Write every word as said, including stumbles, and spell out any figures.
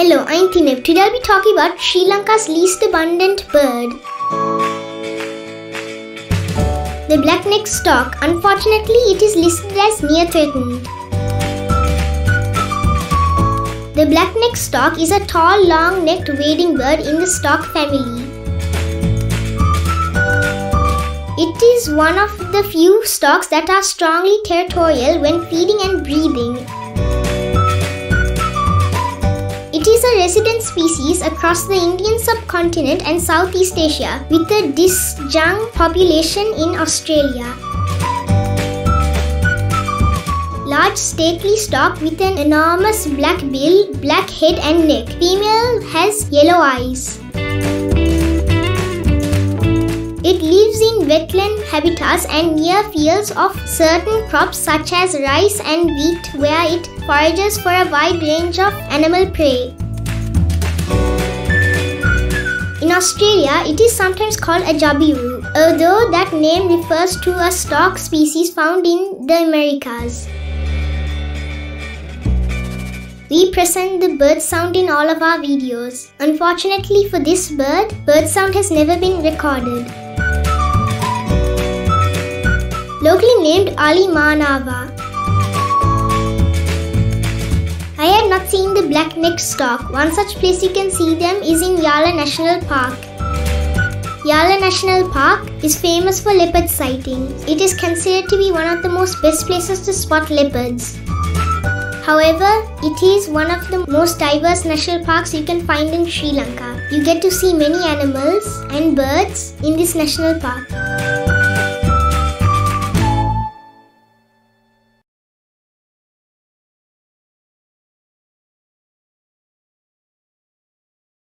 Hello, I'm Tineb. Today I'll be talking about Sri Lanka's least abundant bird. The black-necked stork. Unfortunately, it is listed as near threatened. The black-necked stork is a tall, long-necked wading bird in the stork family. It is one of the few storks that are strongly territorial when feeding and breeding. It is a resident species across the Indian subcontinent and Southeast Asia, with a disjunct population in Australia. Large stately stork with an enormous black bill, black head and neck. Female has yellow eyes. It lives in wetland habitats and near fields of certain crops such as rice and wheat, where it forages for a wide range of animal prey. In Australia, it is sometimes called a jabiru, although that name refers to a stork species found in the Americas. We present the bird sound in all of our videos. Unfortunately for this bird, bird sound has never been recorded. Locally named Ali Manawa. I have not seen the black-necked stork. One such place you can see them is in Yala National Park. Yala National Park is famous for leopard sighting. It is considered to be one of the most best places to spot leopards. However, it is one of the most diverse national parks you can find in Sri Lanka. You get to see many animals and birds in this national park.